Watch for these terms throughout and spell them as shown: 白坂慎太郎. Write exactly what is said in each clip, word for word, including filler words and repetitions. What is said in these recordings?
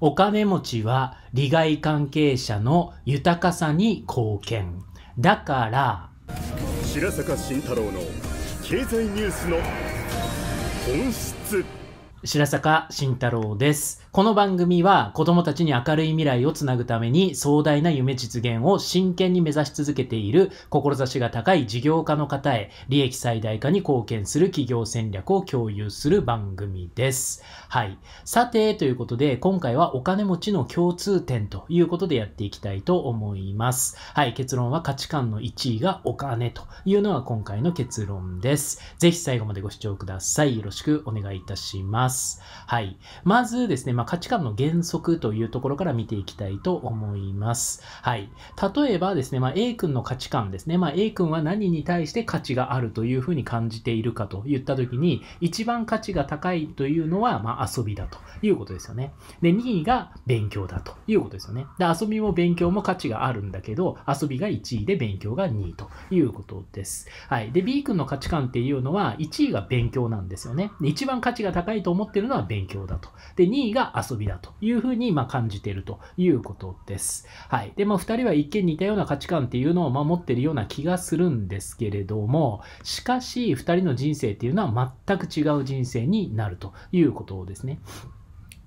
お金持ちは利害関係者の豊かさに貢献。だから白坂慎太郎の経済ニュースの本質。白坂慎太郎です。この番組は子供たちに明るい未来をつなぐために壮大な夢実現を真剣に目指し続けている志が高い事業家の方へ利益最大化に貢献する企業戦略を共有する番組です。はい。さて、ということで今回はお金持ちの共通点ということでやっていきたいと思います。はい。結論は価値観のいちいがお金というのが今回の結論です。ぜひ最後までご視聴ください。よろしくお願いいたします。はい。まずですね、まあ、価値観の原則というところから見ていきたいと思います。はい。例えばですね、まあ、A 君の価値観ですね。まあ、A 君は何に対して価値があるというふうに感じているかといったときに、一番価値が高いというのは、まあ、遊びだということですよね。で、にいが勉強だということですよね。で、遊びも勉強も価値があるんだけど、遊びがいちいで勉強がにいということです。はい。で、B 君の価値観っていうのは、いちいが勉強なんですよね。で、一番価値が高いと思思っているのは勉強だと。で、にいが遊びだというふうにまあ感じているということです。はい。で、まあふたりは一見似たような価値観っていうのを守っているような気がするんですけれども、しかしふたりの人生っていうのは全く違う人生になるということですね。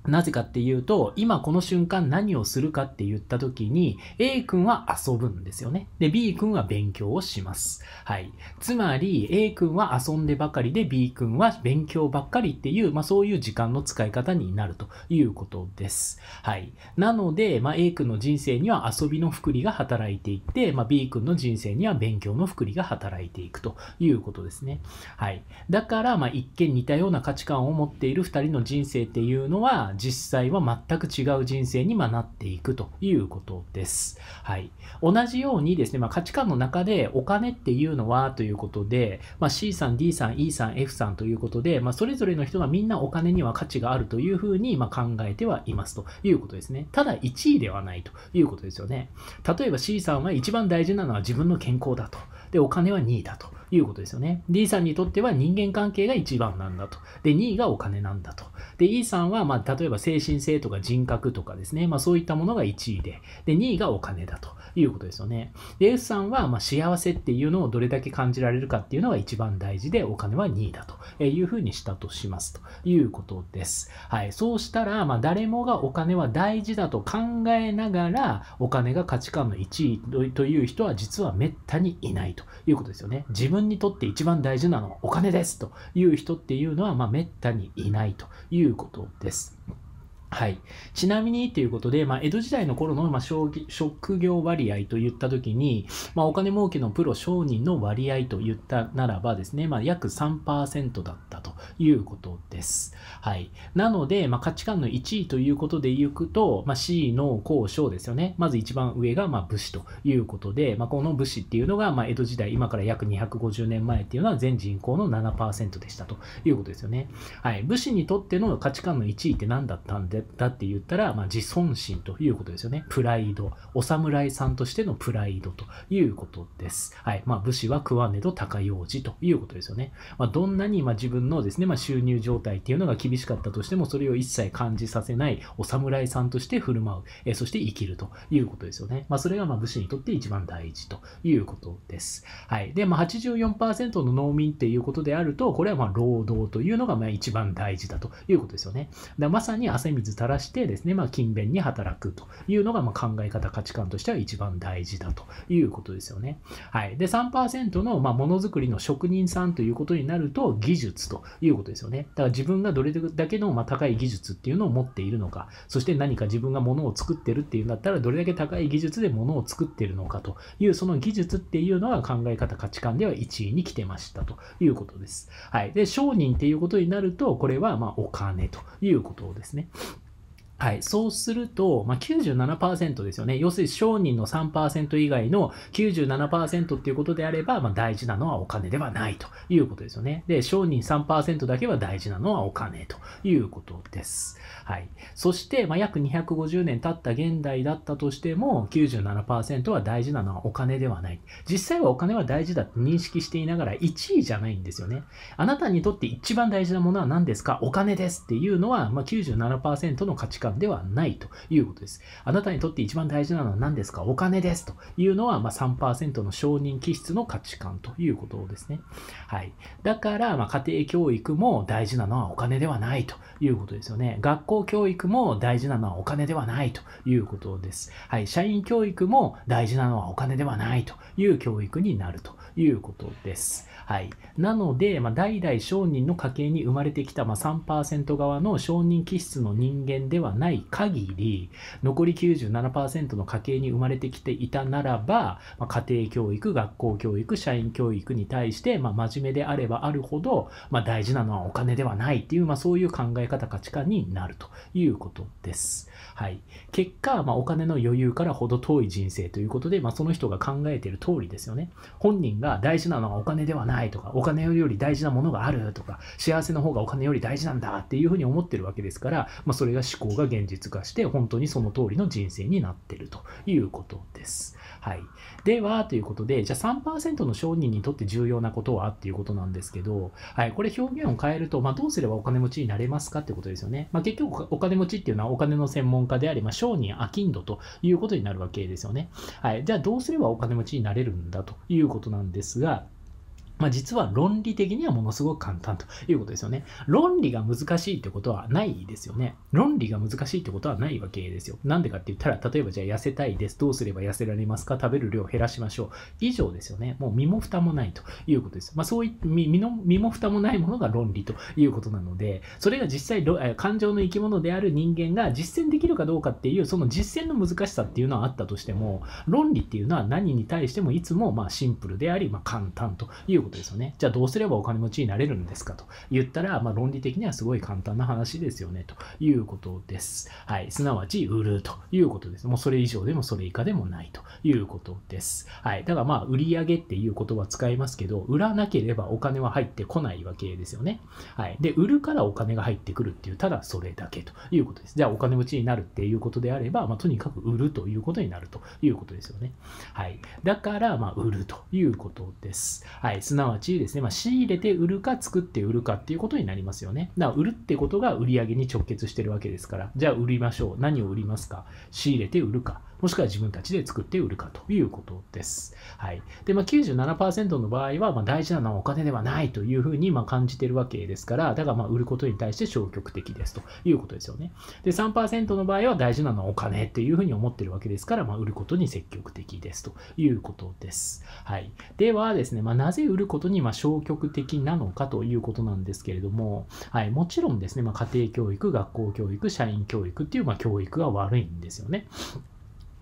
なぜかっていうと、今この瞬間何をするかって言った時に、A 君は遊ぶんですよね。で、B 君は勉強をします。はい。つまり、A 君は遊んでばかりで、B 君は勉強ばっかりっていう、まあそういう時間の使い方になるということです。はい。なので、まあ A 君の人生には遊びの福利が働いていって、まあ B 君の人生には勉強の福利が働いていくということですね。はい。だから、まあ一見似たような価値観を持っている二人の人生っていうのは、実際は全く違う人生になっていくということです。はい。同じようにですね、まあ、価値観の中でお金っていうのはということで、まあ、C さん、D さん、E さん、F さんということで、まあ、それぞれの人がみんなお金には価値があるというふうにまあ考えてはいますということですね。ただいちいではないということですよね。例えば C さんは一番大事なのは自分の健康だと。で、お金はにいだということですよね。D さんにとっては人間関係が一番なんだと。で、にいがお金なんだと。で、E さんは、まあ、例えば精神性とか人格とかですね。まあ、そういったものがいちいで。で、にいがお金だということですよね。で、F さんは、まあ、幸せっていうのをどれだけ感じられるかっていうのが一番大事で、お金はにいだというふうにしたとしますということです。はい。そうしたら、まあ、誰もがお金は大事だと考えながら、お金が価値観のいちいという人は実はめったにいないということですよね。自分にとって一番大事なのはお金ですという人っていうのは、まあ、めったにいないということです。はい。ちなみにということで、まあ、江戸時代の頃の、まあ、職業割合といったときに、まあ、お金儲けのプロ商人の割合といったならばですね、まあ、約 さんパーセント だったということです。はい。なので、まあ、価値観のいちいということでいくと、まあ、C の公商ですよね。まず一番上が、まあ、武士ということで、まあ、この武士っていうのが、まあ、江戸時代、今から約にひゃくごじゅうねんまえっていうのは全人口の ななパーセント でしたということですよね。はい。武士にとっての価値観のいちいって何だったんでだって言ったら、まあ、自尊心ということですよね。プライド。お侍さんとしてのプライドということです。はい。まあ、武士は食わねど高用事ということですよね。まあ、どんなにまあ自分のですね、まあ、収入状態っていうのが厳しかったとしても、それを一切感じさせないお侍さんとして振る舞う。えそして生きるということですよね。まあ、それがまあ武士にとって一番大事ということです。はい。で、まあ、はちじゅうよんパーセント の農民っていうことであると、これはまあ労働というのがまあ一番大事だということですよね。だまさに汗水垂らしてですね、まあ、勤勉に働くというのが、まあ、考え方、価値観としては一番大事だということですよね。はい。で、さんパーセント の、まあ、ものづくりの職人さんということになると、技術ということですよね。だから自分がどれだけの、まあ、高い技術っていうのを持っているのか、そして何か自分が物を作ってるっていうんだったら、どれだけ高い技術で物を作ってるのかという、その技術っていうのは考え方、価値観ではいちいに来てましたということです。はい。で、商人っていうことになると、これは、まあ、お金ということですね。はい。そうすると、まあ、きゅうじゅうななパーセント ですよね。要するに商人の さんパーセント 以外の きゅうじゅうななパーセント っていうことであれば、まあ、大事なのはお金ではないということですよね。で、商人 さんパーセント だけは大事なのはお金ということです。はい。そして、まあ、約にひゃくごじゅうねん経った現代だったとしても、きゅうじゅうななパーセント は大事なのはお金ではない。実際はお金は大事だって認識していながらいちいじゃないんですよね。あなたにとって一番大事なものは何ですか？お金ですっていうのは、まあ、きゅうじゅうななパーセント の価値観間ではないということです。あなたにとって一番大事なのは何ですか？お金ですというのは、まあ、さんパーセント の承認気質の価値観ということですね。はい。だから、まあ、家庭教育も大事なのはお金ではないということですよね。学校教育も大事なのはお金ではないということです。はい。社員教育も大事なのはお金ではないという教育になるということです。はい。なので、まあ、代々商人の家系に生まれてきた、まあ、さんパーセント 側の承認気質の人間ではない限り、残り きゅうじゅうななパーセント の家系に生まれてきていたならば、まあ、家庭教育、学校教育、社員教育に対して、まあ、真面目であればあるほど、まあ、大事なのはお金ではないっていう、まあ、そういう考え方、価値観になるということです。はい。結果、まあ、お金の余裕からほど遠い人生ということで、まあ、その人が考えている通りですよね。本人が大事なのはお金ではないとか、お金より大事なものがあるとか、幸せの方がお金より大事なんだっていうふうに思ってるわけですから、まあ、それが思考が現実化して、本当にその通りの人生になっているということです。はい。では、ということで、じゃあ さんパーセント の商人にとって重要なことはっていうことなんですけど、はい、これ表現を変えると、まあ、どうすればお金持ちになれますかってことですよね。まあ、結局、お金持ちっていうのはお金の専門家であり、まあ、商人、商人ということになるわけですよね。はい。じゃあ、どうすればお金持ちになれるんだということなんですが、まあ実は論理的にはものすごく簡単ということですよね。論理が難しいってことはないですよね。論理が難しいってことはないわけですよ。なんでかって言ったら、例えばじゃあ痩せたいです。どうすれば痩せられますか？食べる量を減らしましょう。以上ですよね。もう身も蓋もないということです。まあそういった身の身も蓋もないものが論理ということなので、それが実際、感情の生き物である人間が実践できるかどうかっていう、その実践の難しさっていうのはあったとしても、論理っていうのは何に対してもいつもまあシンプルであり、まあ簡単ということです。ですよね。じゃあどうすればお金持ちになれるんですかと言ったら、まあ、論理的にはすごい簡単な話ですよねということです。はい。すなわち売るということです。もうそれ以上でもそれ以下でもないということです。はい。だからまあ売り上げっていう言葉使いますけど、売らなければお金は入ってこないわけですよね。はい。で、売るからお金が入ってくるっていう、ただそれだけということです。じゃあお金持ちになるっていうことであれば、まあ、とにかく売るということになるということですよね。はい。だからまあ売るということです。はい。すなわちですね、まあ、仕入れて売るか作って売るかっていうことになりますよね。だから売るってことが売り上げに直結してるわけですから、じゃあ売りましょう。何を売りますか？仕入れて売るか。もしくは自分たちで作って売るかということです。はい。で、まあ、きゅうじゅうななパーセント の場合は、まあ、大事なのはお金ではないというふうにまあ感じてるわけですから、だからまあ売ることに対して消極的ですということですよね。で、さんパーセント の場合は大事なのはお金っていうふうに思ってるわけですから、まあ、売ることに積極的ですということです。はい。ではですね、まあ、なぜ売ることにまあ消極的なのかということなんですけれども、はい。もちろんですね、まあ、家庭教育、学校教育、社員教育っていうまあ教育が悪いんですよね。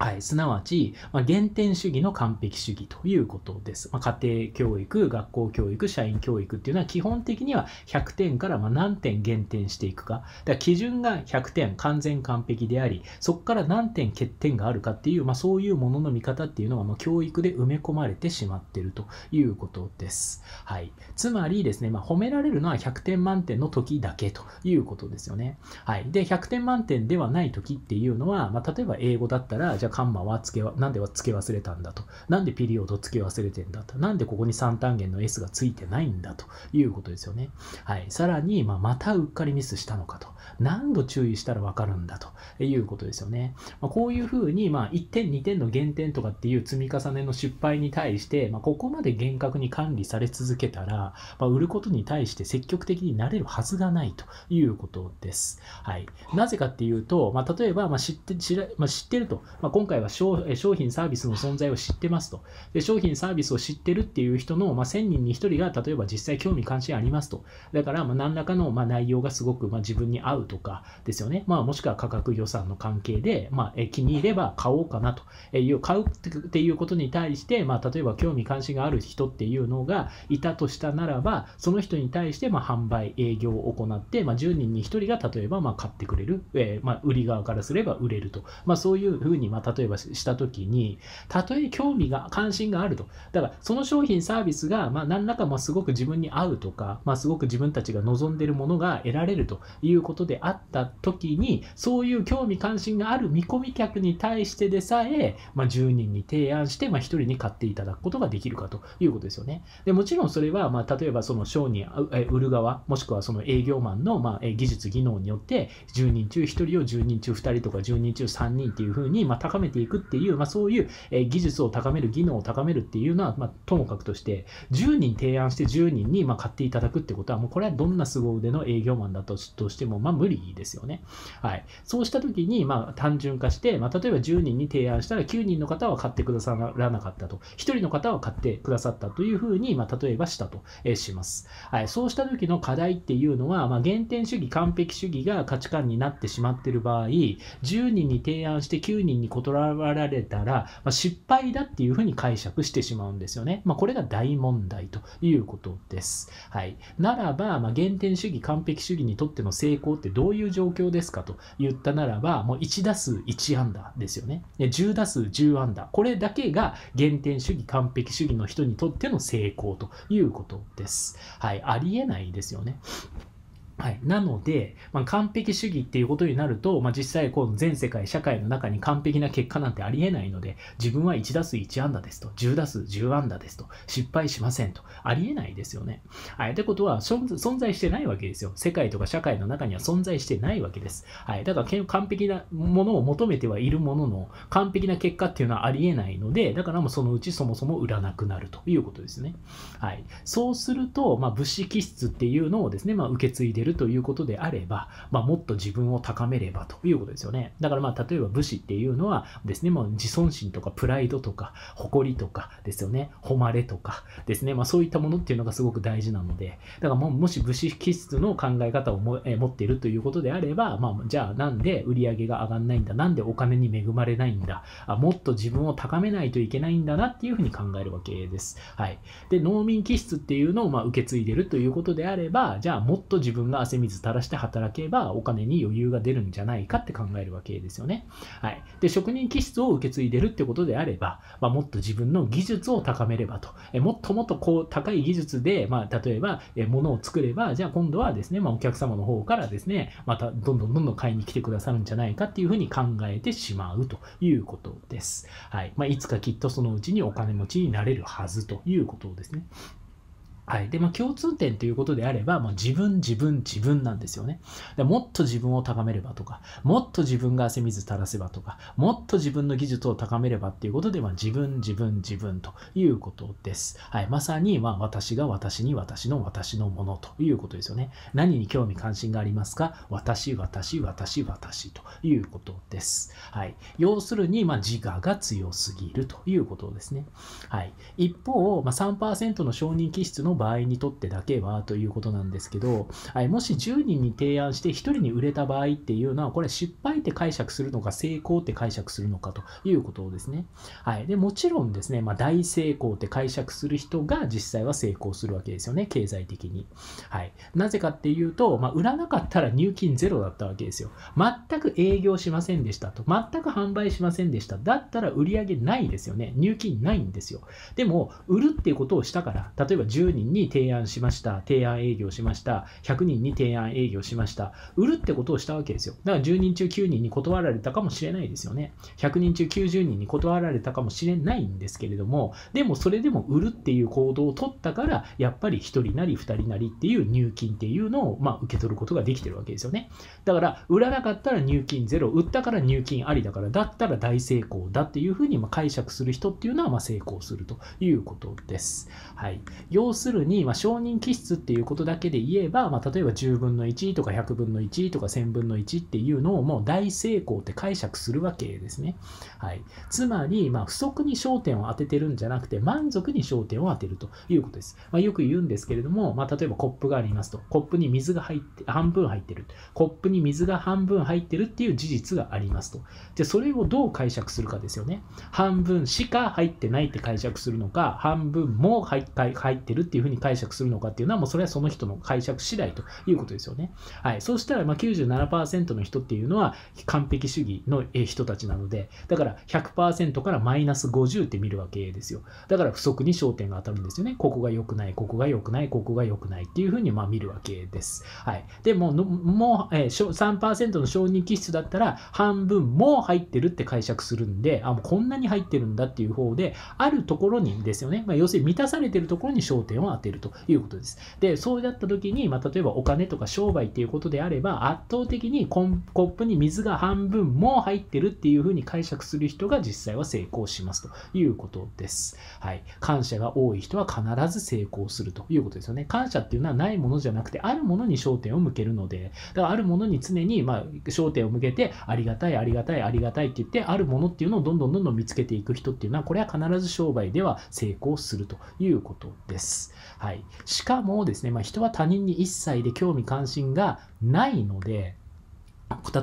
はい。すなわち、まあ、原点主義の完璧主義ということです。まあ、家庭教育、学校教育、社員教育っていうのは基本的にはひゃくてんからまあ何点減点していくか。だから基準がひゃくてん、完全完璧であり、そこから何点欠点があるかっていう、まあ、そういうものの見方っていうのがもう教育で埋め込まれてしまっているということです。はい。つまりですね、まあ、褒められるのはひゃくてん満点の時だけということですよね。はい。で、ひゃくてん満点ではない時っていうのは、まあ、例えば英語だったら、じゃあカンマはつけわ、なんではつけ忘れたんだと。なんでピリオドつけ忘れてんだと。なんでここにさん単元の エス がついてないんだということですよね。はい。さらに、まあ、またうっかりミスしたのかと。何度注意したらわかるんだということですよね。まあ、こういうふうに、まあ、いってん、にてんの減点とかっていう積み重ねの失敗に対して、まあ、ここまで厳格に管理され続けたら、まあ、売ることに対して積極的になれるはずがないということです。はい。なぜかっていうと、まあ、例えば、まあ、知って、知ら、まあ、知ってると。まあ今回は商品サービスの存在を知ってますと。で、商品サービスを知ってるっていう人の、まあ、せんにんにひとりが例えば実際興味関心ありますと。だから、まあ、何らかの、まあ、内容がすごく、まあ、自分に合うとかですよね。まあ、もしくは価格予算の関係で、まあ、え気に入れば買おうかなという、買うっていうことに対して、まあ、例えば興味関心がある人っていうのがいたとしたならば、その人に対して、まあ、販売、営業を行って、まあ、じゅうにんにひとりが例えば、まあ、買ってくれる、えーまあ、売り側からすれば売れると。まあ、そういうふうにまた例えばした時に、たとえ興味が関心があると、だからその商品サービスがまあ何らかまあすごく自分に合うとか、まあ、すごく自分たちが望んでいるものが得られるということであった時に、そういう興味関心がある見込み客に対してでさえ、まあ、じゅうにんに提案して、まあ、ひとりに買っていただくことができるかということですよね。でもちろんそれは、まあ、例えばその商品売る側、もしくはその営業マンのまあ技術技能によってじゅうにんちゅうひとりをじゅうにんちゅうふたりとかじゅうにんちゅうさんにんっていう風にまあ高めていくっていう、まあ、そういう技術を高める技能を高めるっていうのは、まあ、ともかくとしてじゅうにん提案してじゅうにんにまあ買っていただくってことは、もうこれはどんな凄腕の営業マンだとしてもまあ無理ですよね。はい、そうした時にまあ単純化して、まあ、例えばじゅうにんに提案したらきゅうにんの方は買ってくださらなかったと、ひとりの方は買ってくださったという風にまあ例えばしたとします。はい、そうした時の課題っていうのは、まあ、原点主義完璧主義が価値観になってしまっている場合、じゅうにんに提案してきゅうにんに断られたら、まあ、失敗だっていうふうに解釈してしまうんですよね。まあ、これが大問題ということです。はい、ならば、まあ、原点主義完璧主義にとっての成功ってどういう状況ですかと言ったならば、もういちだすういちあんだですよね。じゅうだすうじゅうあんだ、これだけが原点主義完璧主義の人にとっての成功ということです。はい、ありえないですよね。はい、なので、まあ、完璧主義っていうことになると、まあ、実際こう全世界社会の中に完璧な結果なんてありえないので、自分はいちだすういちあんだですと、じゅうだすうじゅうあんだですと、失敗しませんと、ありえないですよね。はい、ってことは存在してないわけですよ。世界とか社会の中には存在してないわけです。はい、だから完璧なものを求めてはいるものの、完璧な結果っていうのはありえないので、だからもうそのうちそもそも売らなくなるということですね。はい、そうすると、まあ、物資気質っていうのをですね、まあ、受け継いでるということであれば、まあ、もっと自分を高めればということですよね。だからまあ例えば武士っていうのはですね、まあ、自尊心とかプライドとか誇りとかですよね、誉れとかですね、まあ、そういったものっていうのがすごく大事なので、だからもうもし武士気質の考え方をも、えー、持っているということであれば、まあ、じゃあなんで売り上げが上がらないんだ、なんでお金に恵まれないんだ、あ、もっと自分を高めないといけないんだなっていうふうに考えるわけです。はい、で農民気質っていうのをまあ受け継いでるということであれば、じゃあもっと自分自分が汗水垂らして働けばお金に余裕が出るんじゃないかって考えるわけですよね。はい、で職人気質を受け継いでるってことであれば、まあ、もっと自分の技術を高めればと、えもっともっとこう高い技術で、まあ、例えばえ物を作れば、じゃあ今度はですね、まあ、お客様の方からですね、またどんどんどんどん買いに来てくださるんじゃないかっていうふうに考えてしまうということです。はい、まあ、いつかきっとそのうちにお金持ちになれるはずということですね。はい、でまあ、共通点ということであれば、まあ、自分自分自分なんですよね。でもっと自分を高めればとか、もっと自分が汗水垂らせばとか、もっと自分の技術を高めればっていうことで、まあ、自分自分自分ということです。はい、まさに、まあ、私が私に私の私のものということですよね。何に興味関心がありますか？私私私私ということです。はい、要するに、まあ、自我が強すぎるということですね。はい、一方、まあ、さんパーセント の承認気質の場合にとってだけはということなんですけど、はい、もしじゅうにんに提案してひとりに売れた場合っていうのは、これ失敗って解釈するのか、成功って解釈するのかということですね。はい、でもちろんですね、まあ、大成功って解釈する人が実際は成功するわけですよね、経済的に。はい、なぜかっていうと、まあ、売らなかったら入金ゼロだったわけですよ。全く営業しませんでしたと、全く販売しませんでした、だったら売り上げないですよね、入金ないんですよ。でも売るっていうことをしたから、例えばじゅうにんに提案しました、提案営業しました、ひゃくにんに提案営業しました、売るってことをしたわけですよ。だからじゅうにんちゅうきゅうにんに断られたかもしれないですよね。ひゃくにんちゅうきゅうじゅうにんに断られたかもしれないんですけれども、でもそれでも売るっていう行動を取ったから、やっぱりひとりなりふたりなりっていう入金っていうのをまあ受け取ることができてるわけですよね。だから、売らなかったら入金ゼロ、売ったから入金ありだから、だったら大成功だっていうふうにまあ解釈する人っていうのはまあ成功するということです。はい、要するににまあ、承認気質っていうことだけで言えば、まあ、例えばじゅうぶんのいちとかひゃくぶんのいちとかせんぶんのいちっていうのをもう大成功って解釈するわけですね。はい、つまり、まあ、不足に焦点を当ててるんじゃなくて、満足に焦点を当てるということです。まあ、よく言うんですけれども、まあ、例えばコップがありますと、コップに水が入って半分入ってる、コップに水が半分入ってるっていう事実がありますと。でそれをどう解釈するかですよね。半分しか入ってないって解釈するのか、半分も入ってるっていういうふうに解釈するのかっていうのは、もうそれはその人の解釈次第ということですよね。はい、そうしたらまあ きゅうじゅうななパーセント の人っていうのは完璧主義の人たちなので、だから ひゃくパーセント からマイナスごじゅうって見るわけですよ。だから不足に焦点が当たるんですよね。ここが良くない、ここが良くない、ここが良くないっていうふうにまあ見るわけです。はい、でもうのもう さんパーセント の承認気質だったら半分も入ってるって解釈するんで、あもうこんなに入ってるんだっていう方で、あるところにですよね、まあ、要するに満たされてるところに焦点を当てるということです。で、そうだった時に、まあ、例えばお金とか商売っていうことであれば、圧倒的にコンコップに水が半分も入ってるっていうふうに解釈する人が実際は成功しますということです。はい、感謝が多い人は必ず成功するということですよね。感謝っていうのはないものじゃなくて、あるものに焦点を向けるので、だからあるものに常にまあ焦点を向けて、ありがたい、ありがたい、ありがたいって言って、あるものっていうのをどんどんどんどん見つけていく人っていうのは、これは必ず商売では成功するということです。はい、しかもですね、まあ、人は他人に一切で興味関心がないので、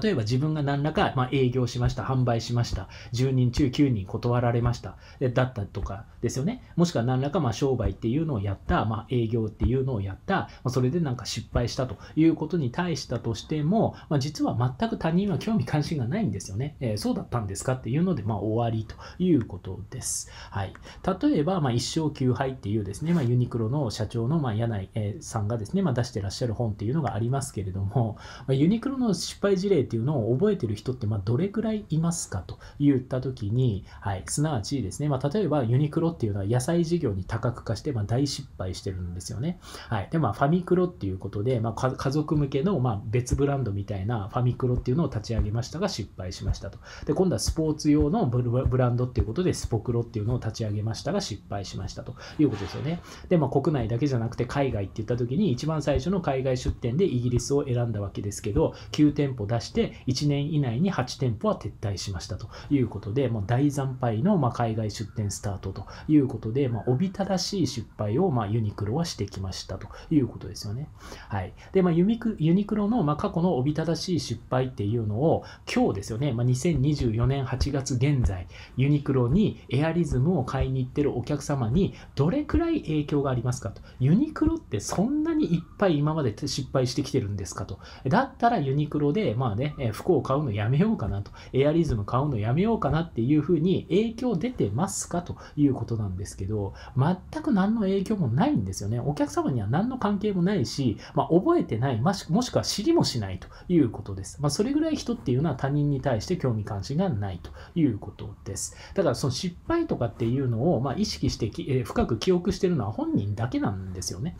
例えば自分が何らか、まあ、営業しました、販売しました、じゅうにんちゅうきゅうにん断られました、だったとかですよね。もしくは何らかまあ商売っていうのをやった、まあ、営業っていうのをやった、まあ、それでなんか失敗したということに対したとしても、まあ、実は全く他人は興味関心がないんですよね。えー、そうだったんですかっていうので、まあ、終わりということです。はい、例えば、まあ、一生休杯っていうですね、まあ、ユニクロの社長のまあ柳井さんがですね、まあ、出してらっしゃる本っていうのがありますけれども、まあ、ユニクロの失敗事例っていうのを覚えてる人ってまあどれくらいいますかと言った時に、はい、すなわちですね、まあ、例えばユニクロっていうのは野菜事業に多角化してまあ大失敗してるんですよね。はい、でまあファミクロっていうことで、まあ、家族向けのまあ別ブランドみたいなファミクロっていうのを立ち上げましたが失敗しましたと。で今度はスポーツ用のブランドっていうことでスポクロっていうのを立ち上げましたが失敗しましたということですよね。で、まあ、国内だけじゃなくて海外って言った時に一番最初の海外出店でイギリスを選んだわけですけど、きゅうてんぽ出していちねんいないにはちてんぽは撤退しましたということで、もう大惨敗のまあ海外出店スタートということで、まあ、おびただしい失敗をまあユニクロはしてきましたということですよね。はい、で、まあ、ユニクロのまあ過去のおびただしい失敗っていうのを今日ですよね、まあ、にせんにじゅうよねんはちがつ現在ユニクロにエアリズムを買いに行ってるお客様にどれくらい影響がありますかと。ユニクロってそんなにいっぱい今まで失敗してきてるんですかと。だったらユニクロでまあね、服を買うのやめようかなと、エアリズム買うのやめようかなっていうふうに影響出てますかということなんですけど、全く何の影響もないんですよね。お客様には何の関係もないし、まあ、覚えてない、もしくは知りもしないということです。まあ、それぐらい人っていうのは他人に対して興味関心がないということです。だからその失敗とかっていうのをまあ意識してき、えー、深く記憶してるのは本人だけなんですよね。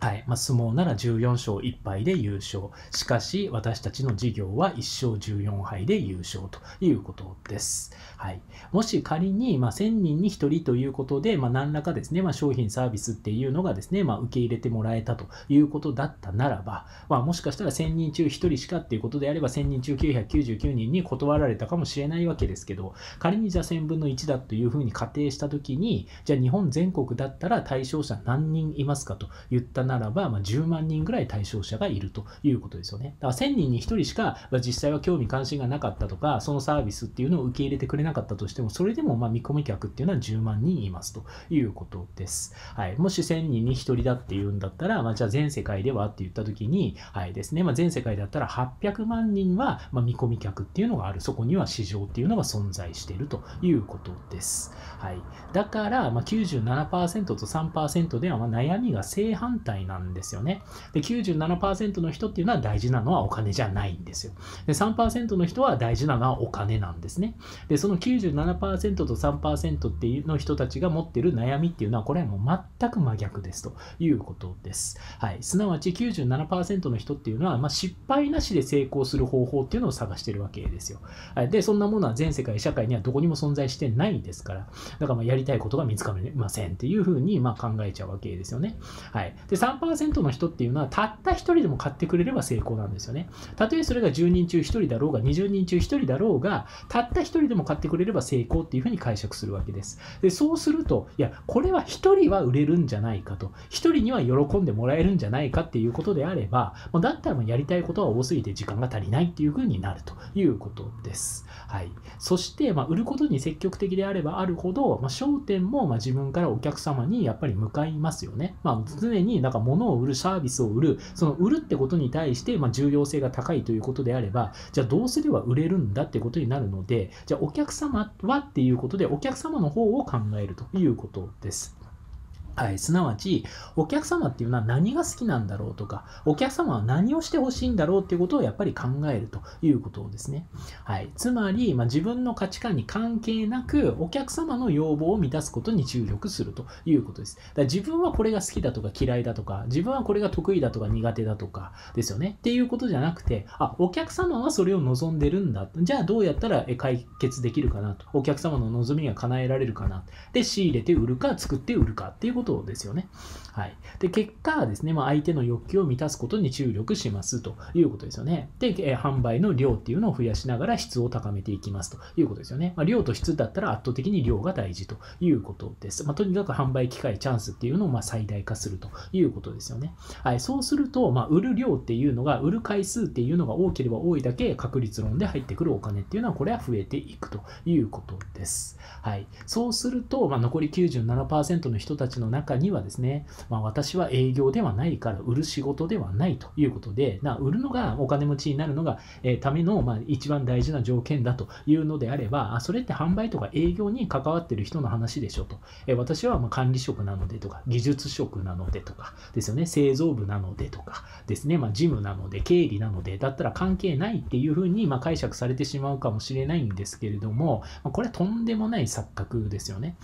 はい、まあ、相撲ならじゅうよんしょういっぱいで優勝、しかし私たちの事業はいっしょうじゅうよんはいで優勝ということです。はい、もし仮にまあせんにんにひとりということで、まあ、何らかですね、まあ、商品サービスっていうのがですね、まあ、受け入れてもらえたということだったならば、まあ、もしかしたらせんにんちゅうひとりしかっていうことであればせんにんちゅうきゅうひゃくきゅうじゅうきゅうにんに断られたかもしれないわけですけど、仮にじゃあせんぶんのいちだというふうに仮定したときに、じゃあ日本全国だったら対象者何人いますかと言ったならば、まあ、じゅうまんにんぐらい対象者がいるということですよね。だからせんにんにひとりしか実際は興味関心がなかったとか、そのサービスっていうのを受け入れてくれなかったとしても、それでもまあ見込み客っていうのはじゅうまんにんいますということです。はい、もしせんにんにひとりだっていうんだったら、まあ、じゃあ全世界ではって言ったときに、はいですね、まあ、全世界だったらはっぴゃくまんにんはまあ見込み客っていうのがある、そこには市場っていうのが存在しているということです。はい、だからまあ きゅうじゅうななパーセント と さんパーセント ではまあ悩みが正反対なんですよね。で きゅうじゅうななパーセント の人っていうのは大事なのはお金じゃないんですよ。で さんパーセント の人は大事なのはお金なんですね。でその きゅうじゅうななパーセント と さんパーセント っていうの人たちが持ってる悩みっていうのはこれはもう全く真逆ですということです。はい、すなわち きゅうじゅうななパーセント の人っていうのは、まあ、失敗なしで成功する方法っていうのを探してるわけですよ。でそんなものは全世界社会にはどこにも存在してないですから、だからまあやりたいことが見つかりませんっていうふうにまあ考えちゃうわけですよね。はい、でさんパーセント の人っていうのはたったひとりでも買ってくれれば成功なんですよね。たとえそれがじゅうにんちゅうひとりだろうがにじゅうにんちゅうひとりだろうが、たったひとりでも買ってくれれば成功っていうふうに解釈するわけです。でそうすると、いやこれはひとりは売れるんじゃないかと、ひとりには喜んでもらえるんじゃないかっていうことであれば、もうだったらもうやりたいことは多すぎて時間が足りないっていうふうになるということです。はい、そして、まあ、売ることに積極的であればあるほど、まあ、商店もまあ自分からお客様にやっぱり向かいますよね。まあ、常になんか物を売る、サービスを売る、その売るってことに対してまあ重要性が高いということであれば、じゃあどうすれば売れるんだってことになるので、じゃあお客様はっていうことでお客様の方を考えるということです。はい、すなわちお客様っていうのは何が好きなんだろうとか、お客様は何をしてほしいんだろうっていうことをやっぱり考えるということですね。はい、つまり、まあ、自分の価値観に関係なくお客様の要望を満たすことに注力するということです。だから自分はこれが好きだとか嫌いだとか、自分はこれが得意だとか苦手だとかですよねっていうことじゃなくて、あ、お客様はそれを望んでるんだ、じゃあどうやったら解決できるかなと、お客様の望みが叶えられるかな、で仕入れて売るか作って売るかっていうことですよね。はい、で結果ですね、まあ、相手の欲求を満たすことに注力しますということですよね。で、えー、販売の量っていうのを増やしながら質を高めていきますということですよね。まあ、量と質だったら圧倒的に量が大事ということです。まあ、とにかく販売機会、チャンスっていうのをまあ最大化するということですよね。はい、そうすると、まあ、売る量っていうのが、売る回数っていうのが多ければ多いだけ確率論で入ってくるお金っていうのはこれは増えていくということです。はい、そうすると、まあ、残り きゅうじゅうななパーセント の人たちの中にはですね、まあ、私は営業ではないから売る仕事ではないということで、な売るのがお金持ちになるのが、えー、ための、まあ、一番大事な条件だというのであれば、あそれって販売とか営業に関わってる人の話でしょと、えー、私はまあ管理職なのでとか技術職なのでとかですよね、製造部なのでとかですね、まあ、事務なので経理なのでだったら関係ないっていうふうにまあ解釈されてしまうかもしれないんですけれども、まあ、これはとんでもない錯覚ですよね。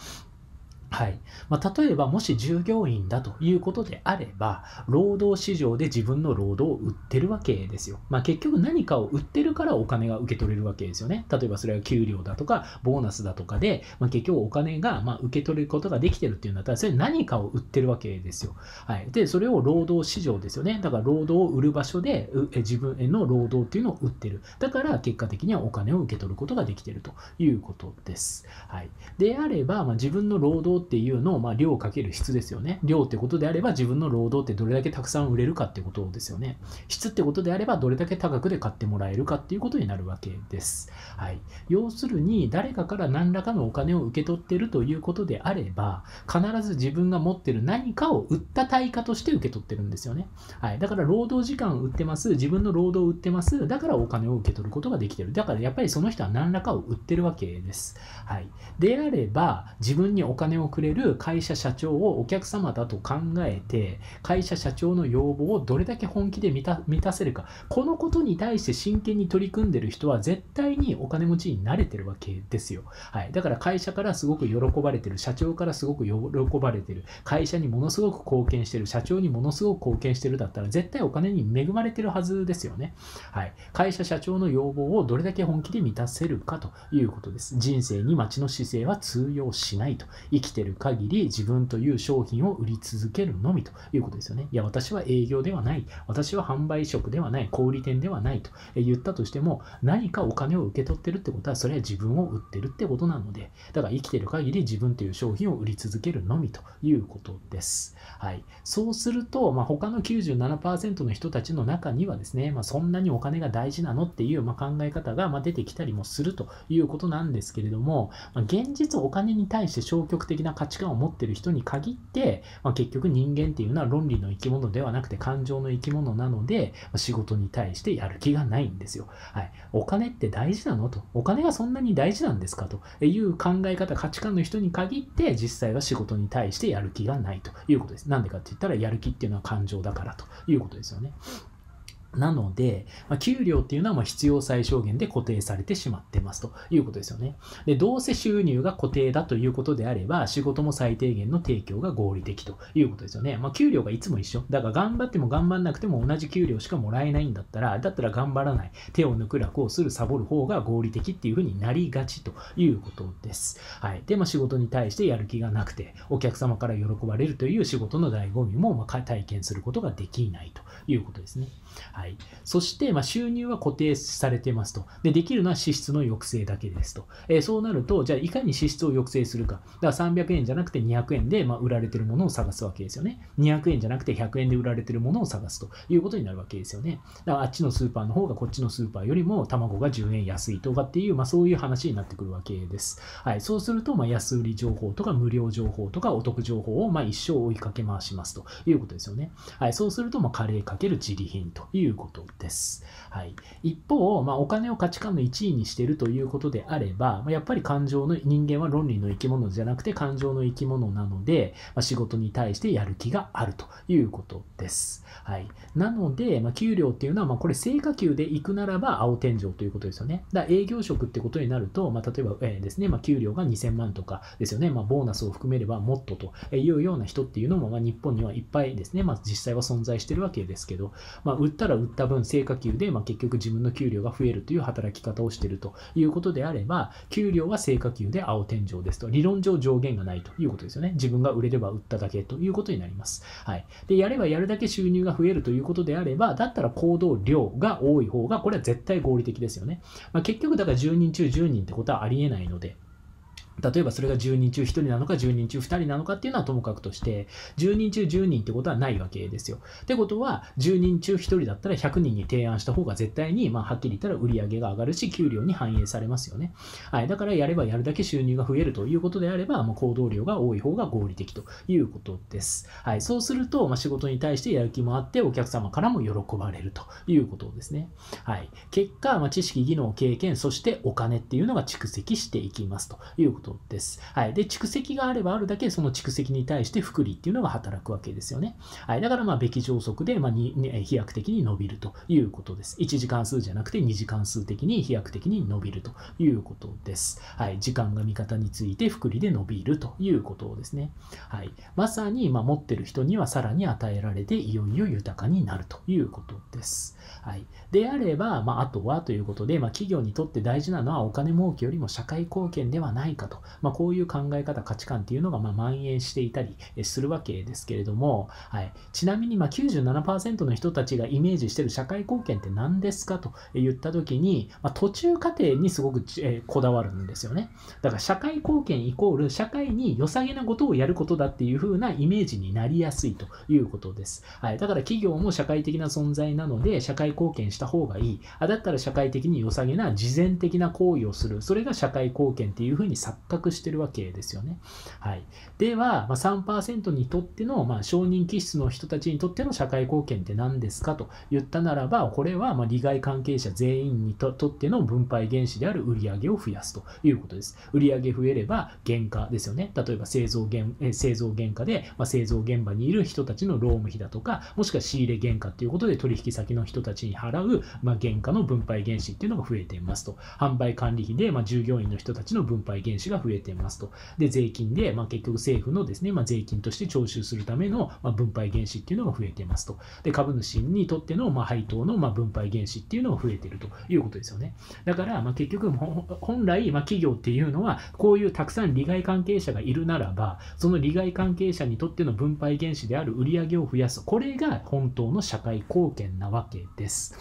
はい、まあ、例えばもし従業員だということであれば、労働市場で自分の労働を売ってるわけですよ。まあ、結局何かを売ってるからお金が受け取れるわけですよね。例えばそれは給料だとかボーナスだとかで、まあ、結局お金がまあ受け取ることができてるっていうんだったら、それ何かを売ってるわけですよ。はい、でそれを労働市場ですよね。だから労働を売る場所で自分への労働っていうのを売ってる。だから結果的にはお金を受け取ることができてるということです。はい、であれば、まあ、自分の労働っていうのを、まあ、量かける質ですよね。量ってことであれば自分の労働ってどれだけたくさん売れるかってことですよね。質ってことであればどれだけ高くで買ってもらえるかっていうことになるわけです。はい、要するに誰かから何らかのお金を受け取っているということであれば、必ず自分が持ってる何かを売った対価として受け取ってるんですよね。はい、だから労働時間を売ってます。自分の労働を売ってます。だからお金を受け取ることができてる。だからやっぱりその人は何らかを売ってるわけです。はい、であれば自分にお金をくれる会社社長をお客様だと考えて、会社社長の要望をどれだけ本気で満た、満たせるか、このことに対して真剣に取り組んでる人は絶対にお金持ちになれてるわけですよ。はい、だから会社からすごく喜ばれてる、社長からすごく喜ばれてる、会社にものすごく貢献してる、社長にものすごく貢献してるだったら絶対お金に恵まれてるはずですよね。はい、会社社長の要望をどれだけ本気で満たせるかということです。人生に待ちの姿勢は通用しないと、生きてる限り自分という商品を売り続けるのみということですよね。いや私は営業ではない、私は販売職ではない、小売店ではないと言ったとしても、何かお金を受け取ってるってことはそれは自分を売ってるってことなので、だから生きてる限り自分という商品を売り続けるのみということです。はい、そうすると、まあ、他の きゅうじゅうななパーセント の人たちの中にはですね、まあ、そんなにお金が大事なのっていうまあ考え方がまあ出てきたりもするということなんですけれども、まあ、現実お金に対して消極的な価値観を持っている人に限って、まあ、結局人間っていうのは論理の生き物ではなくて感情の生き物なので、まあ、仕事に対してやる気がないんですよ。はい、お金って大事なのと、お金がそんなに大事なんですかという考え方、価値観の人に限って実際は仕事に対してやる気がないということです。なんでかって言ったらやる気っていうのは感情だからということですよね。なので、まあ、給料っていうのはまあ必要最小限で固定されてしまってますということですよね。で、どうせ収入が固定だということであれば、仕事も最低限の提供が合理的ということですよね。まあ、給料がいつも一緒。だから頑張っても頑張んなくても同じ給料しかもらえないんだったら、だったら頑張らない。手を抜く楽をする、サボる方が合理的っていうふうになりがちということです。はい。で、まあ、仕事に対してやる気がなくて、お客様から喜ばれるという仕事の醍醐味もまあ体験することができないということですね。はい、そして、まあ、収入は固定されてますと。で、できるのは支出の抑制だけですと。えー、そうなると、じゃあいかに支出を抑制するか。だからさんびゃくえんじゃなくてにひゃくえんで、まあ、売られてるものを探すわけですよね。にひゃくえんじゃなくてひゃくえんで売られてるものを探すということになるわけですよね。だからあっちのスーパーの方がこっちのスーパーよりも卵がじゅうえん安いとかっていう、まあ、そういう話になってくるわけです。はい、そうすると、まあ、安売り情報とか無料情報とかお得情報をまあ一生追いかけ回しますということですよね。はい、そうすると、まあ、カレー×自利品ということです。はい、一方、まあ、お金を価値観のいちいにしているということであれば、やっぱり感情の人間は論理の生き物じゃなくて感情の生き物なので、まあ、仕事に対してやる気があるということです。はい、なので、まあ、給料っていうのは、まあ、これ成果給で行くならば青天井ということですよね。だから営業職ってことになると、まあ、例えば、えー、ですね、まあ、給料がにせんまんとかですよね、まあ、ボーナスを含めればもっとというような人っていうのも、まあ、日本にはいっぱいですね、まあ、実際は存在してるわけですけど、まあ、売ったら売った分成果給で、まあ、結局自分の給料が増えるという働き方をしているということであれば、給料は成果給で青天井ですと。理論上上限がないということですよね。自分が売れれば売っただけということになります。はい、でやればやるだけ収入が増えるということであれば、だったら行動量が多い方がこれは絶対合理的ですよね。まあ、結局だからじゅうにんちゅうじゅうにんってことはありえないので。例えばそれがじゅうにんちゅうひとりなのかじゅうにんちゅうふたりなのかっていうのはともかくとして、じゅうにんちゅうじゅうにんってことはないわけですよ。ってことはじゅうにんちゅうひとりだったらひゃくにんに提案した方が絶対に、まあ、はっきり言ったら売り上げが上がるし給料に反映されますよね。はい、だからやればやるだけ収入が増えるということであれば、まあ、行動量が多い方が合理的ということです。はい、そうすると、まあ、仕事に対してやる気もあってお客様からも喜ばれるということですね。はい、結果、まあ、知識技能経験そしてお金っていうのが蓄積していきますということですです。はい、で蓄積があればあるだけその蓄積に対して福利っていうのが働くわけですよね。はい、だからまあべき上則でまあに、ね、飛躍的に伸びるということです。いちじかんすうじゃなくてにじかんすう的に飛躍的に伸びるということです。はい、時間が味方について福利で伸びるということですね。はい、まさにまあ持ってる人にはさらに与えられていよいよ豊かになるということです。はい、であれば、まあ、あとはということで、まあ、企業にとって大事なのはお金儲けよりも社会貢献ではないかと。まあ、こういう考え方価値観っていうのがまあ蔓延していたりするわけですけれども、はい、ちなみにまあ きゅうじゅうななパーセント の人たちがイメージしている社会貢献って何ですかと言った時に、まあ、途中過程にすごくこだわるんですよね。だから社会貢献イコール社会に良さげなことをやることだっていう風なイメージになりやすいということです。はい、だから企業も社会的な存在なので社会貢献した方がいい。あ、だったら社会的に良さげな慈善的な行為をする。それが社会貢献っていう風にさ隠してるわけですよね。はい、では、まあ、さんパーセント にとっての、まあ、承認気質の人たちにとっての社会貢献って何ですかと言ったならば、これは、まあ、利害関係者全員に と, とっての分配原資である売上を増やすということです。売上増えれば原価ですよね。例えば製造原、え製造原価で、まあ、製造現場にいる人たちの労務費だとか、もしくは仕入れ原価ということで取引先の人たちに払う、まあ、原価の分配原資っていうのが増えていますと。販売管理費で、まあ、従業員の人たちの分配原資が増えていますと。で、税金で、まあ、結局政府のですね、まあ、税金として徴収するための、まあ、分配原資っていうのが増えていますと。で、株主にとっての、まあ、配当の、まあ、分配原資っていうのが増えているということですよね。だから、まあ、結局本来、まあ、企業っていうのはこういうたくさん利害関係者がいるならば、その利害関係者にとっての分配原資である売上を増やす、これが本当の社会貢献なわけです。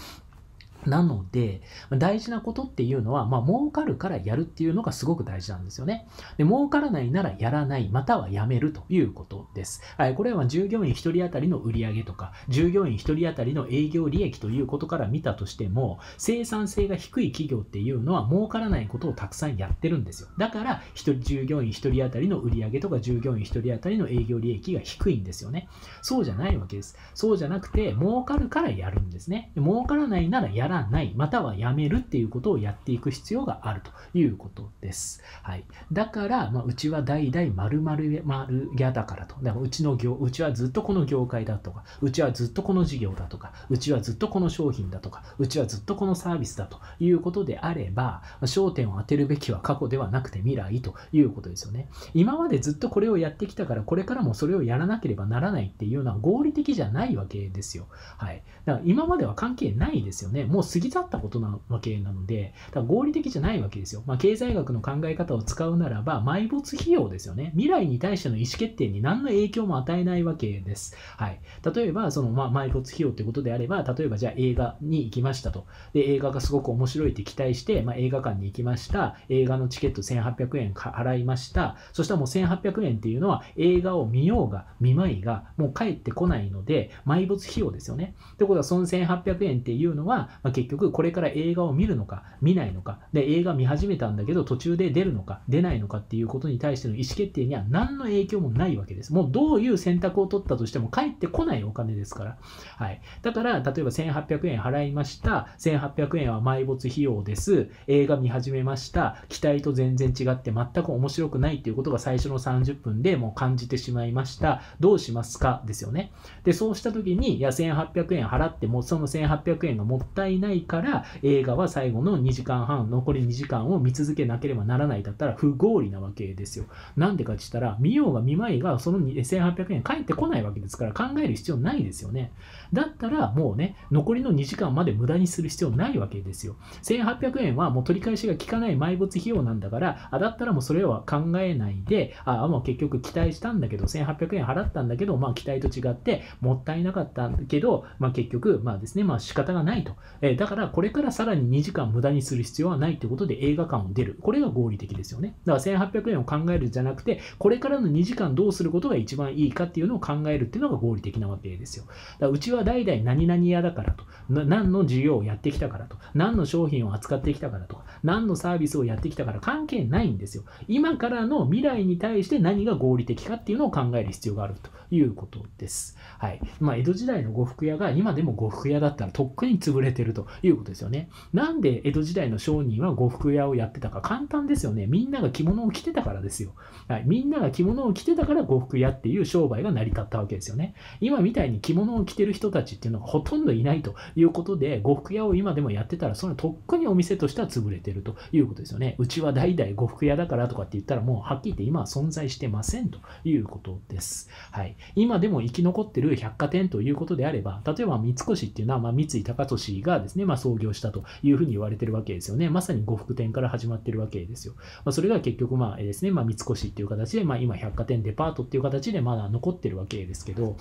なので、大事なことっていうのは、まあ、儲かるからやるっていうのがすごく大事なんですよね。で、儲からないならやらない、またはやめるということです。はい、これは従業員ひとり当たりの売上とか、従業員ひとり当たりの営業利益ということから見たとしても、生産性が低い企業っていうのは儲からないことをたくさんやってるんですよ。だから、従業員ひとり当たりの売上とか、従業員ひとり当たりの営業利益が低いんですよね。そうじゃないわけです。そうじゃなくて、儲かるからやるんですね。儲からないならやらないまたはやめるっていうことをやっていく必要があるということです。はい、だから、まあ、うちは代々〇〇〇屋だからと、だからうちの業、うちはずっとこの業界だとか、うちはずっとこの事業だとか、うちはずっとこの商品だとか、うちはずっとこのサービスだということであれば、焦点を当てるべきは過去ではなくて未来ということですよね。今までずっとこれをやってきたから、これからもそれをやらなければならないっていうのは合理的じゃないわけですよ。はい、だから今までは関係ないですよね。もう過ぎ去ったことなわけなので、だから合理的じゃないわけですよ。まあ、経済学の考え方を使うならば、埋没費用ですよね。未来に対しての意思決定に何の影響も与えないわけです。はい、例えば、そのまあ埋没費用ということであれば、例えばじゃあ映画に行きましたと。で、映画がすごく面白いって期待して、まあ、映画館に行きました。映画のチケットせんはっぴゃくえん払いました。そしたらもうせんはっぴゃくえんっていうのは映画を見ようが見まいがもう返ってこないので、埋没費用ですよね。ってことはそのせんはっぴゃくえんっていうのは、まあ、結局これから映画を見るのか見ないのかで、映画見始めたんだけど途中で出るのか出ないのかっていうことに対しての意思決定には何の影響もないわけです。もうどういう選択を取ったとしても返ってこないお金ですから、はい、だから例えばせんはっぴゃくえん払いました。せんはっぴゃくえんは埋没費用です。映画見始めました。期待と全然違って全く面白くないっていうことが最初のさんじゅっぷんでもう感じてしまいました。どうしますかですよね。でそうした時にいやせんはっぴゃくえん払ってもそのせんはっぴゃくえんがもったいないから映画は最後のにじかんはん残りにじかんを見続けなければならないだったら不合理なわけですよ。なんでかって言ったら見ようが見まいがそのせんはっぴゃくえん返ってこないわけですから考える必要ないですよね。だったらもうね残りのにじかんまで無駄にする必要ないわけですよ。せんはっぴゃくえんはもう取り返しが効かない埋没費用なんだからあだったらもうそれは考えないでああもう結局期待したんだけどせんはっぴゃくえん払ったんだけど、まあ、期待と違ってもったいなかったけど、まあ、結局まあですねまあ仕方がないと、えー、だからこれからさらににじかん無駄にする必要はないということで映画館を出る。これが合理的ですよね。だからせんはっぴゃくえんを考えるんじゃなくてこれからのにじかんどうすることが一番いいかっていうのを考えるっていうのが合理的なわけですよ。だからうちは代々何々屋だからと何の事業をやってきたからと何の商品を扱ってきたからとか何のサービスをやってきたから関係ないんですよ。今からの未来に対して何が合理的かっていうのを考える必要があるということです。はい。まあ、江戸時代の呉服屋が今でも呉服屋だったらとっくに潰れてるということですよね。なんで江戸時代の商人は呉服屋をやってたか簡単ですよね。みんなが着物を着てたからですよ。はい。みんなが着物を着てたから呉服屋っていう商売が成り立ったわけですよね。今みたいに着物を着てる人たちっていうのがほとんどいないということで呉服屋を今でもやってたらそれはとっくにお店としては潰れてるということですよね。うちは代々呉服屋だからとかって言ったらもうはっきり言って今は存在してませんということです。はい。今でも生き残ってる百貨店ということであれば、例えば三越っていうのは、まあ、三井高利がですね、まあ、創業したというふうに言われてるわけですよね。まさに呉服店から始まってるわけですよ。まあ、それが結局、まあですね、まあ、三越っていう形で、まあ、今百貨店デパートっていう形でまだ残ってるわけですけど、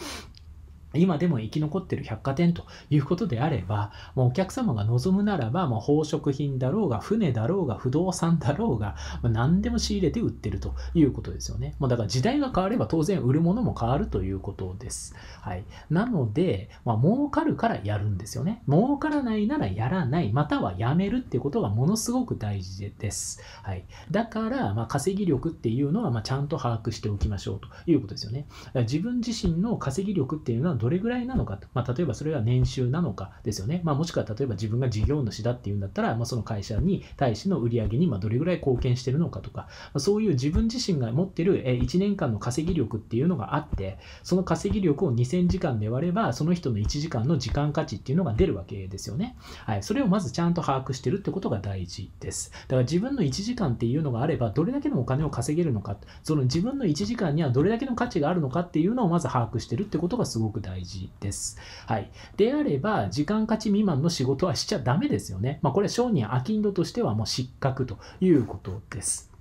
今でも生き残ってる百貨店ということであれば、まあ、お客様が望むならば、まあ、宝飾品だろうが船だろうが不動産だろうが、まあ、何でも仕入れて売ってるということですよね。まあ、だから時代が変われば当然売るものも変わるということです。はい、なので、まあ、儲かるからやるんですよね。儲からないならやらないまたはやめるっていうことがものすごく大事です。はい、だから、まあ、稼ぎ力っていうのはまあちゃんと把握しておきましょうということですよね。自分自身の稼ぎ力っていうのはどれぐらいなのかと、まあ、例えばそれは年収なのかですよね、まあ、もしくは例えば自分が事業主だっていうんだったら、まあ、その会社に対しての売り上げにまあどれぐらい貢献してるのかとか、そういう自分自身が持ってるいちねんかんの稼ぎ力っていうのがあって、その稼ぎ力をにせんじかんで割ればその人のいちじかんの時間価値っていうのが出るわけですよね、はい、それをまずちゃんと把握してるってことが大事です。だから自分のいちじかんっていうのがあればどれだけのお金を稼げるのか、その自分のいちじかんにはどれだけの価値があるのかっていうのをまず把握してるってことがすごく大事です大事です。はい。であれば、時間価値未満の仕事はしちゃダメですよね。まあ、これは商人商人としてはもう失格ということです。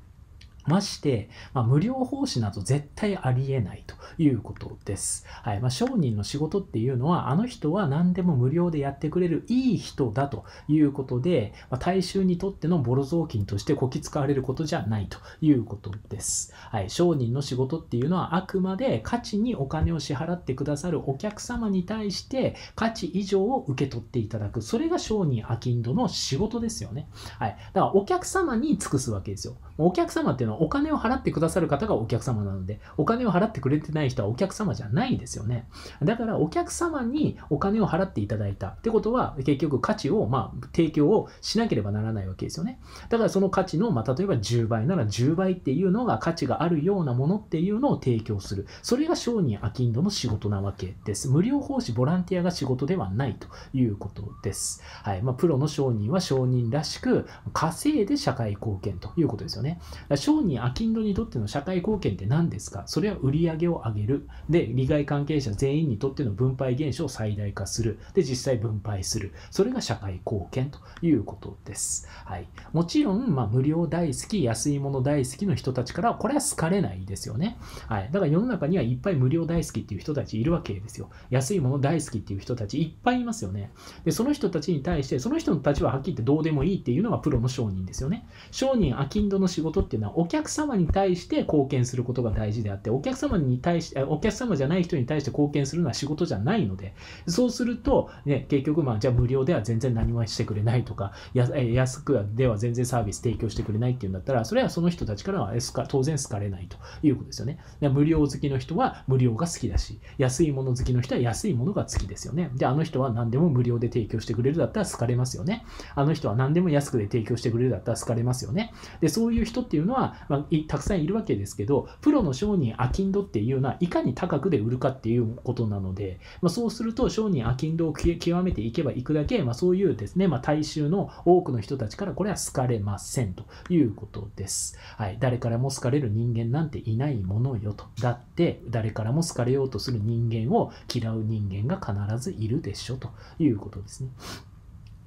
まして、まあ、無料奉仕など絶対ありえないということです。はい。まあ、商人の仕事っていうのは、あの人は何でも無料でやってくれるいい人だということで、まあ、大衆にとってのボロ雑巾としてこき使われることじゃないということです。はい。商人の仕事っていうのは、あくまで価値にお金を支払ってくださるお客様に対して、価値以上を受け取っていただく。それが商人商人の仕事ですよね。はい。だから、お客様に尽くすわけですよ。お客様っていうのはお金を払ってくださる方がお客様なので、お金を払ってくれてない人はお客様じゃないですよね。だからお客様にお金を払っていただいたってことは、結局価値を、まあ、提供をしなければならないわけですよね。だからその価値の、まあ、例えばじゅうばいならじゅうばいっていうのが価値があるようなものっていうのを提供する。それが商人商人の仕事なわけです。無料奉仕ボランティアが仕事ではないということです。はい。まあ、プロの商人は商人らしく稼いで社会貢献ということですよね。商人商人にとっての社会貢献って何ですか？それは売り上げを上げる。で、利害関係者全員にとっての分配原資を最大化する。で、実際分配する。それが社会貢献ということです。はい。もちろん、まあ、無料大好き、安いもの大好きの人たちからはこれは好かれないですよね。はい。だから世の中にはいっぱい無料大好きっていう人たちいるわけですよ。安いもの大好きっていう人たちいっぱいいますよね。で、その人たちに対して、その人たちははっきり言ってどうでもいいっていうのがプロの商人ですよね。商人商人の仕事っていうのはお客様に対して貢献することが大事であって、お客様に対して、お客様じゃない人に対して貢献するのは仕事じゃないので、そうすると、ね、結局、まあ、じゃあ無料では全然何もしてくれないとか、安くでは全然サービス提供してくれないっていうんだったら、それはその人たちからは当然好かれないということですよね。無料好きの人は無料が好きだし、安いもの好きの人は安いものが好きですよね。で、あの人は何でも無料で提供してくれるだったら好かれますよね。あの人は何でも安くで提供してくれるだったら好かれますよね。で、そういう人っていうのは、まあ、たくさんいるわけですけど、プロの商人商人っていうのは、いかに高くで売るかっていうことなので、まあ、そうすると商人商人を極めていけばいくだけ、まあ、そういうですね、まあ、大衆の多くの人たちからこれは好かれませんということです。はい、誰からも好かれる人間なんていないものよと。だって、誰からも好かれようとする人間を嫌う人間が必ずいるでしょということですね。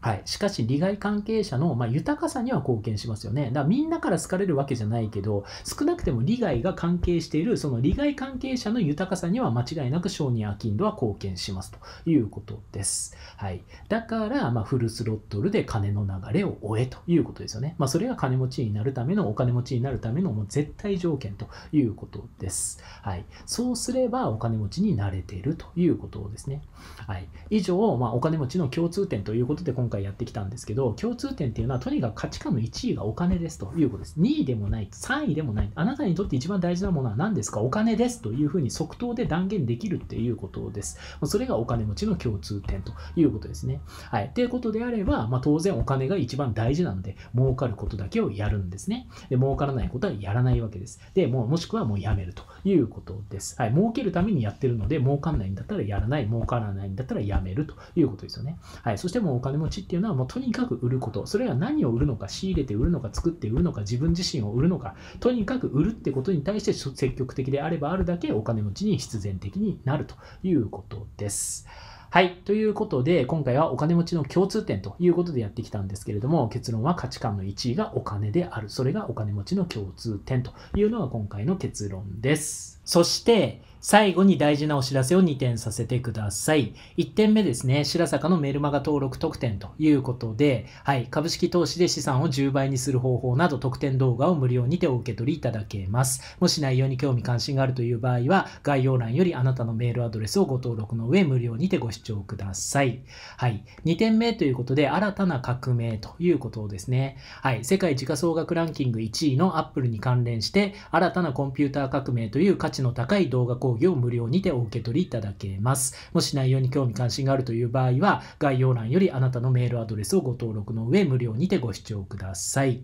はい。しかし、利害関係者の、まあ、豊かさには貢献しますよね。だから、みんなから好かれるわけじゃないけど、少なくても利害が関係している、その利害関係者の豊かさには間違いなく商人商人は貢献しますということです。はい。だから、まあ、フルスロットルで金の流れを追えということですよね。まあ、それが金持ちになるための、お金持ちになるための、もう絶対条件ということです。はい。そうすれば、お金持ちになれているということですね。はい。以上、まあ、お金持ちの共通点ということで、今回今回やってきたんですけど、共通点っていうのはとにかく価値観のいちいがお金ですということです。にいでもない、さんいでもない、あなたにとって一番大事なものは何ですか？お金ですというふうに即答で断言できるっていうことです。それがお金持ちの共通点ということですね。はい。ということであれば、まあ、当然お金が一番大事なので、儲かることだけをやるんですね。で、儲からないことはやらないわけです。で、もうもしくはもうやめるということです。はい。儲けるためにやってるので、儲かんないんだったらやらない、儲からないんだったらやめるということですよね。はい。そしてもうお金持ちっていうのはもうとにかく売ること、それは何を売るのか、仕入れて売るのか、作って売るのか、自分自身を売るのか、とにかく売るってことに対して積極的であればあるだけお金持ちに必然的になるということです。はい。ということで、今回はお金持ちの共通点ということでやってきたんですけれども、結論は価値観のいちいがお金である。それがお金持ちの共通点というのが今回の結論です。そして、最後に大事なお知らせをにてんさせてください。いってんめですね。白坂のメルマガ登録特典ということで、はい。株式投資で資産をじゅうばいにする方法など特典動画を無料にてお受け取りいただけます。もし内容に興味関心があるという場合は、概要欄よりあなたのメールアドレスをご登録の上、無料にてご視聴ください。視聴ください。はい。にてんめということで、新たな革命ということですね。はい。世界時価総額ランキングいちいのアップルに関連して、新たなコンピューター革命という価値の高い動画講義を無料にてお受け取りいただけます。もし内容に興味関心があるという場合は、概要欄よりあなたのメールアドレスをご登録の上、無料にてご視聴ください。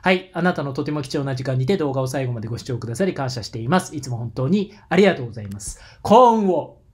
はい。あなたのとても貴重な時間にて動画を最後までご視聴くださり感謝しています。いつも本当にありがとうございます。幸運を！